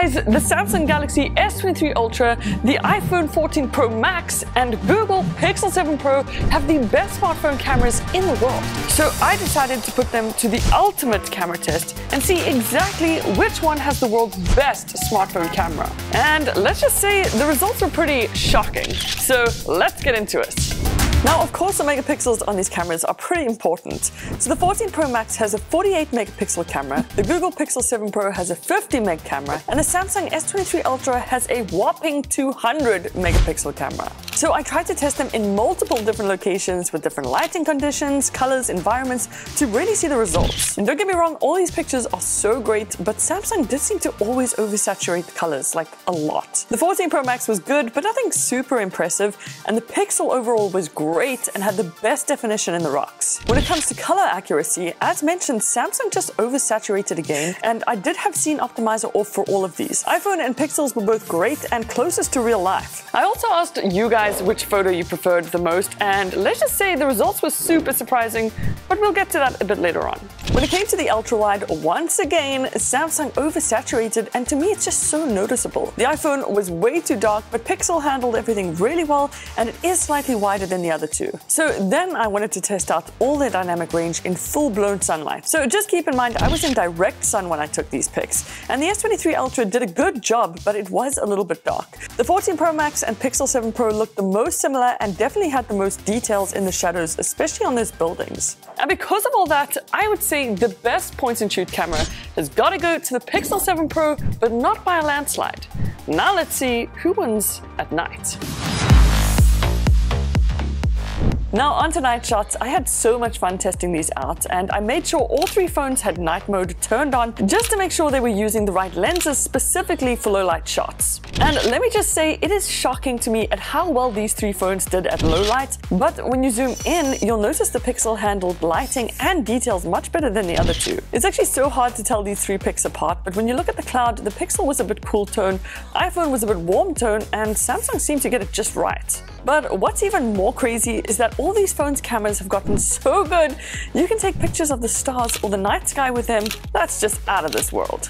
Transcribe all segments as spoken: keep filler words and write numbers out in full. Guys, the Samsung Galaxy S twenty-three Ultra, the iPhone fourteen Pro Max and Google Pixel seven Pro have the best smartphone cameras in the world. So I decided to put them to the ultimate camera test and see exactly which one has the world's best smartphone camera. And let's just say the results were pretty shocking. So let's get into it. Now, of course, the megapixels on these cameras are pretty important. So the fourteen Pro Max has a forty-eight megapixel camera, the Google Pixel seven Pro has a fifty meg camera, and the Samsung S twenty-three Ultra has a whopping two hundred megapixel camera. So I tried to test them in multiple different locations with different lighting conditions, colors, environments to really see the results. And don't get me wrong, all these pictures are so great, but Samsung did seem to always oversaturate the colors, like a lot. The fourteen Pro Max was good, but nothing super impressive, and the Pixel overall was great. Great and had the best definition in the rocks. When it comes to color accuracy, as mentioned, Samsung just oversaturated again, and I did have Scene Optimizer off for all of these. iPhone and Pixels were both great and closest to real life. I also asked you guys which photo you preferred the most, and let's just say the results were super surprising, but we'll get to that a bit later on. When it came to the ultra wide, once again, Samsung oversaturated, and to me it's just so noticeable. The iPhone was way too dark, but Pixel handled everything really well, and it is slightly wider than the other two. So then I wanted to test out all their dynamic range in full-blown sunlight. So just keep in mind, I was in direct sun when I took these pics, and the S twenty-three Ultra did a good job, but it was a little bit dark. The fourteen Pro Max and Pixel seven Pro looked the most similar and definitely had the most details in the shadows, especially on those buildings. And because of all that, I would say the best point-and-shoot camera has got to go to the Pixel seven Pro, but not by a landslide. Now let's see who wins at night. Now on to night shots, I had so much fun testing these out, and I made sure all three phones had night mode turned on just to make sure they were using the right lenses specifically for low light shots. And let me just say, it is shocking to me at how well these three phones did at low light, but when you zoom in, you'll notice the Pixel handled lighting and details much better than the other two. It's actually so hard to tell these three pics apart, but when you look at the cloud, the Pixel was a bit cool tone, iPhone was a bit warm tone, and Samsung seemed to get it just right. But what's even more crazy is that all these phones' cameras have gotten so good, you can take pictures of the stars or the night sky with them. That's just out of this world.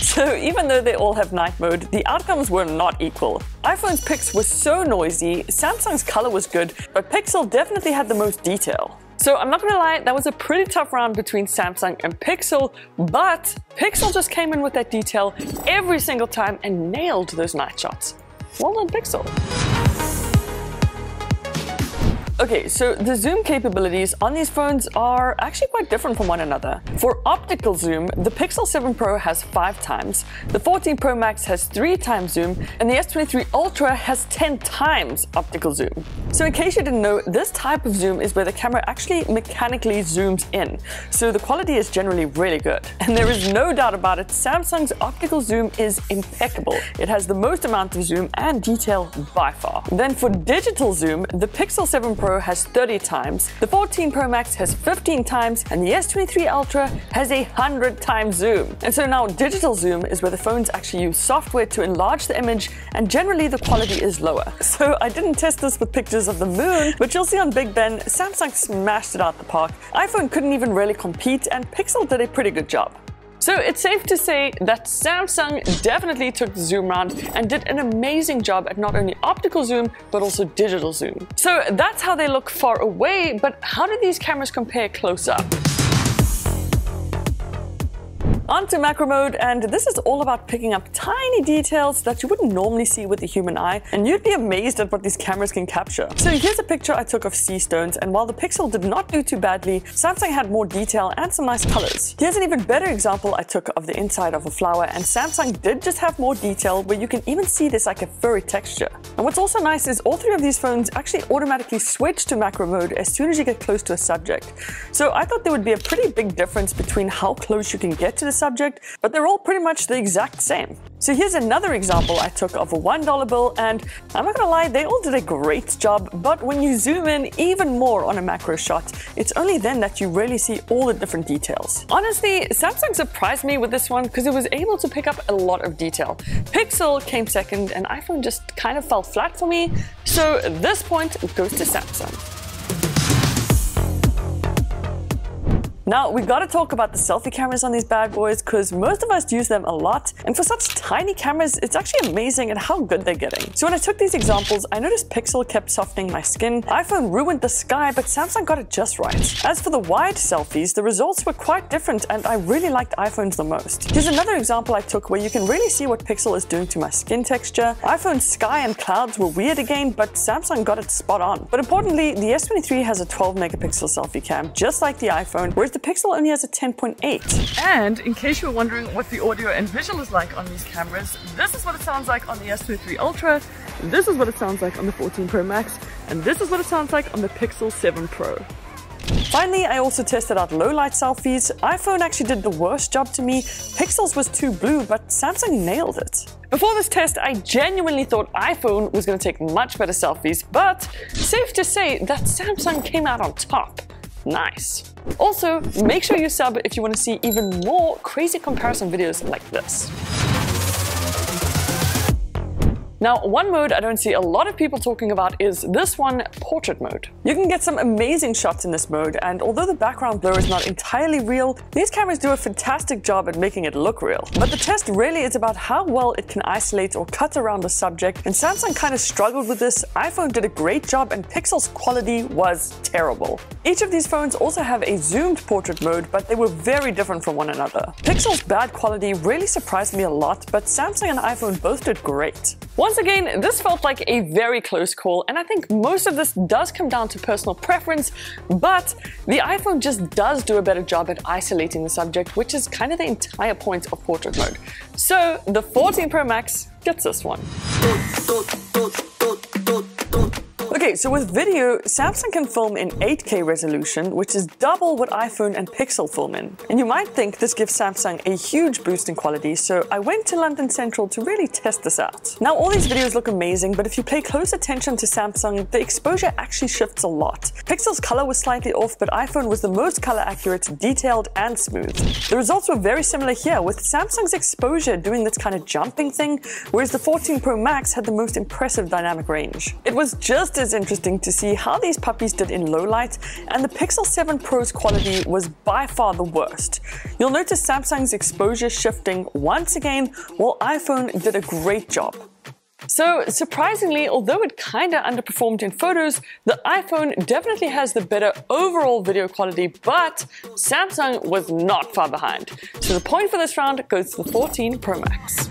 So even though they all have night mode, the outcomes were not equal. iPhone's pics were so noisy, Samsung's color was good, but Pixel definitely had the most detail. So I'm not gonna lie, that was a pretty tough round between Samsung and Pixel, but Pixel just came in with that detail every single time and nailed those night shots. Well done, Pixel. Okay, so the zoom capabilities on these phones are actually quite different from one another. For optical zoom, the Pixel seven Pro has five times, the fourteen Pro Max has three times zoom, and the S twenty-three Ultra has ten times optical zoom. So in case you didn't know, this type of zoom is where the camera actually mechanically zooms in. So the quality is generally really good. And there is no doubt about it, Samsung's optical zoom is impeccable. It has the most amount of zoom and detail by far. Then for digital zoom, the Pixel seven Pro has thirty times, the fourteen Pro Max has fifteen times, and the S twenty-three Ultra has a one hundred times zoom. And so now digital zoom is where the phones actually use software to enlarge the image, and generally the quality is lower. So I didn't test this with pictures of the moon, but you'll see on Big Ben, Samsung smashed it out the park, iPhone couldn't even really compete, and Pixel did a pretty good job. So it's safe to say that Samsung definitely took the zoom round and did an amazing job at not only optical zoom, but also digital zoom. So that's how they look far away, but how do these cameras compare close up? On to macro mode, and this is all about picking up tiny details that you wouldn't normally see with the human eye, and you'd be amazed at what these cameras can capture. So here's a picture I took of sea stones, and while the Pixel did not do too badly, Samsung had more detail and some nice colors. Here's an even better example I took of the inside of a flower, and Samsung did just have more detail where you can even see this like a furry texture. And what's also nice is all three of these phones actually automatically switch to macro mode as soon as you get close to a subject. So I thought there would be a pretty big difference between how close you can get to the subject, but they're all pretty much the exact same. So here's another example I took of a one dollar bill, and I'm not gonna lie, they all did a great job, but when you zoom in even more on a macro shot, it's only then that you really see all the different details. Honestly, Samsung surprised me with this one because it was able to pick up a lot of detail. Pixel came second, and iPhone just kind of fell flat for me, so at this point it goes to Samsung. Now, we gotta talk about the selfie cameras on these bad boys, because most of us use them a lot, and for such tiny cameras, it's actually amazing at how good they're getting. So when I took these examples, I noticed Pixel kept softening my skin, iPhone ruined the sky, but Samsung got it just right. As for the wide selfies, the results were quite different, and I really liked iPhones the most. Here's another example I took where you can really see what Pixel is doing to my skin texture. iPhone sky and clouds were weird again, but Samsung got it spot on. But importantly, the S twenty-three has a twelve megapixel selfie cam, just like the iPhone, whereas the Pixel only has a ten point eight. And in case you were wondering what the audio and visual is like on these cameras, this is what it sounds like on the S twenty-three Ultra, this is what it sounds like on the fourteen Pro Max, and this is what it sounds like on the Pixel seven Pro. Finally, I also tested out low-light selfies. iPhone actually did the worst job to me. Pixel's was too blue, but Samsung nailed it. Before this test, I genuinely thought iPhone was going to take much better selfies, but safe to say that Samsung came out on top. Nice. Also, make sure you sub if you want to see even more crazy comparison videos like this. Now, one mode I don't see a lot of people talking about is this one, portrait mode. You can get some amazing shots in this mode, and although the background blur is not entirely real, these cameras do a fantastic job at making it look real. But the test really is about how well it can isolate or cut around the subject, and Samsung kind of struggled with this, iPhone did a great job, and Pixel's quality was terrible. Each of these phones also have a zoomed portrait mode, but they were very different from one another. Pixel's bad quality really surprised me a lot, but Samsung and iPhone both did great. Once again, this felt like a very close call, and I think most of this does come down to personal preference, but the iPhone just does do a better job at isolating the subject, which is kind of the entire point of portrait mode. So the fourteen Pro Max gets this one. Okay, so with video, Samsung can film in eight K resolution, which is double what iPhone and Pixel film in. And you might think this gives Samsung a huge boost in quality, so I went to London Central to really test this out. Now, all these videos look amazing, but if you pay close attention to Samsung, the exposure actually shifts a lot. Pixel's color was slightly off, but iPhone was the most color accurate, detailed, and smooth. The results were very similar here, with Samsung's exposure doing this kind of jumping thing, whereas the fourteen Pro Max had the most impressive dynamic range. It was just as interesting to see how these puppies did in low light, and the Pixel seven Pro's quality was by far the worst. You'll notice Samsung's exposure shifting once again, while iPhone did a great job. So surprisingly, although it kinda underperformed in photos, the iPhone definitely has the better overall video quality, but Samsung was not far behind. So the point for this round goes to the fourteen Pro Max.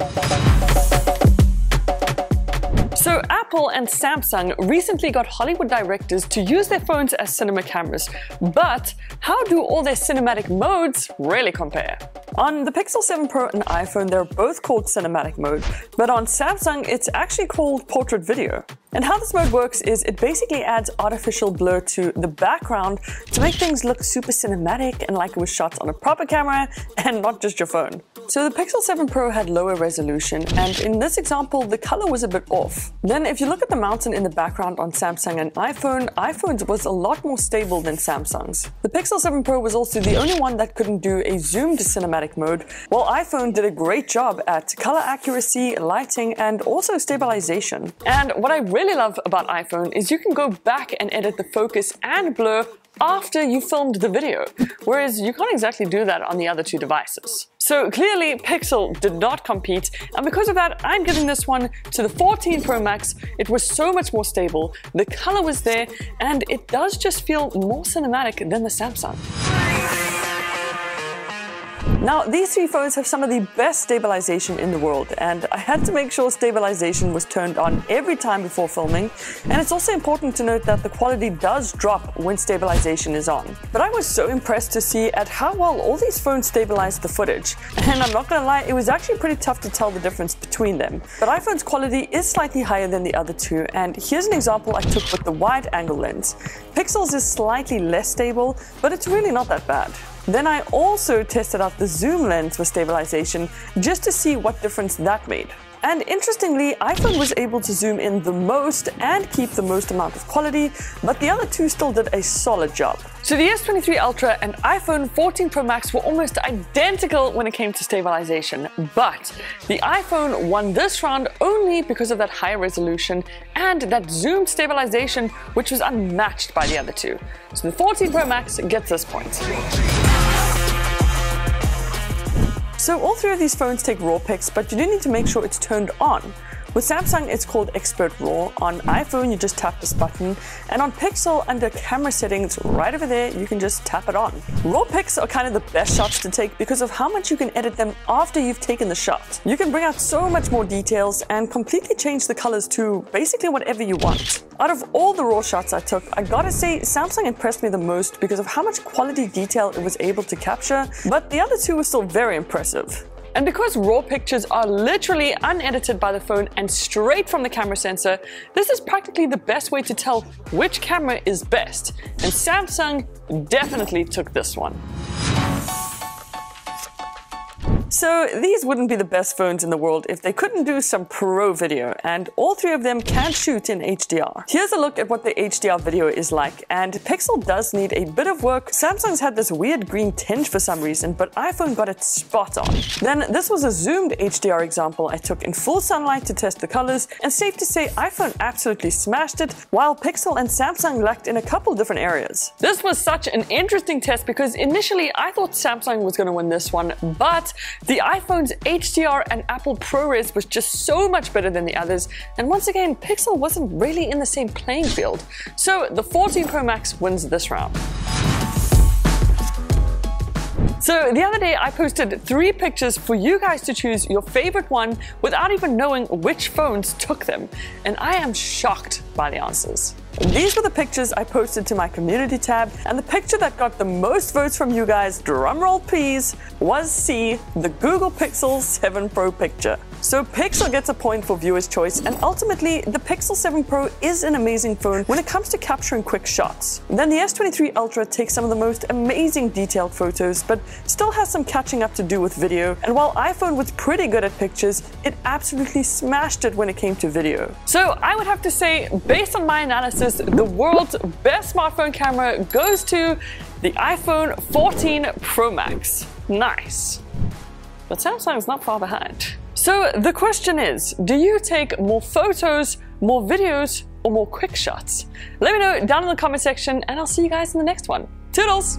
So Apple and Samsung recently got Hollywood directors to use their phones as cinema cameras, but how do all their cinematic modes really compare? On the Pixel seven Pro and iPhone, they're both called cinematic mode, but on Samsung, it's actually called portrait video. And how this mode works is it basically adds artificial blur to the background to make things look super cinematic and like it was shot on a proper camera and not just your phone. So the Pixel seven Pro had lower resolution, and in this example, the color was a bit off. Then if you look at the mountain in the background on Samsung and iPhone, iPhone's was a lot more stable than Samsung's. The Pixel seven Pro was also the only one that couldn't do a zoomed cinematic mode, while iPhone did a great job at color accuracy, lighting, and also stabilization. And what I really love about iPhone is you can go back and edit the focus and blur after you filmed the video, whereas you can't exactly do that on the other two devices. So clearly Pixel did not compete, and because of that, I'm giving this one to the fourteen Pro Max. It was so much more stable, the color was there, and it does just feel more cinematic than the Samsung. Now, these three phones have some of the best stabilization in the world, and I had to make sure stabilization was turned on every time before filming, and it's also important to note that the quality does drop when stabilization is on. But I was so impressed to see at how well all these phones stabilized the footage, and I'm not gonna lie, it was actually pretty tough to tell the difference between them. But iPhone's quality is slightly higher than the other two, and here's an example I took with the wide angle lens. Pixel's is slightly less stable, but it's really not that bad. Then I also tested out the zoom lens for stabilization just to see what difference that made. And interestingly, iPhone was able to zoom in the most and keep the most amount of quality, but the other two still did a solid job. So the S twenty-three Ultra and iPhone fourteen Pro Max were almost identical when it came to stabilization, but the iPhone won this round only because of that higher resolution and that zoomed stabilization, which was unmatched by the other two. So the fourteen Pro Max gets this point. So all three of these phones take RAW pics, but you do need to make sure it's turned on. With Samsung, it's called Expert Raw. On iPhone, you just tap this button. And on Pixel, under camera settings, right over there, you can just tap it on. Raw pics are kind of the best shots to take because of how much you can edit them after you've taken the shot. You can bring out so much more details and completely change the colors to basically whatever you want. Out of all the RAW shots I took, I gotta say Samsung impressed me the most because of how much quality detail it was able to capture, but the other two were still very impressive. And because RAW pictures are literally unedited by the phone and straight from the camera sensor, this is practically the best way to tell which camera is best. And Samsung definitely took this one. So these wouldn't be the best phones in the world if they couldn't do some pro video, and all three of them can shoot in H D R. Here's a look at what the H D R video is like, and Pixel does need a bit of work. Samsung's had this weird green tinge for some reason, but iPhone got it spot on. Then this was a zoomed H D R example I took in full sunlight to test the colors, and safe to say iPhone absolutely smashed it, while Pixel and Samsung lacked in a couple different areas. This was such an interesting test because initially I thought Samsung was going to win this one, but the iPhone's H D R and Apple ProRes was just so much better than the others, and once again, Pixel wasn't really in the same playing field. So the fourteen Pro Max wins this round. So the other day I posted three pictures for you guys to choose your favorite one without even knowing which phones took them, and I am shocked by the answers. These were the pictures I posted to my community tab, and the picture that got the most votes from you guys, drumroll please, was C, the Google Pixel seven Pro picture. So Pixel gets a point for viewer's choice, and ultimately the Pixel seven Pro is an amazing phone when it comes to capturing quick shots. Then the S twenty-three Ultra takes some of the most amazing detailed photos, but still has some catching up to do with video, and while iPhone was pretty good at pictures, it absolutely smashed it when it came to video. So I would have to say, based on my analysis, the world's best smartphone camera goes to the iPhone fourteen Pro Max. Nice. But Samsung's not far behind. So the question is, do you take more photos, more videos, or more quick shots? Let me know down in the comment section, and I'll see you guys in the next one. Toodles!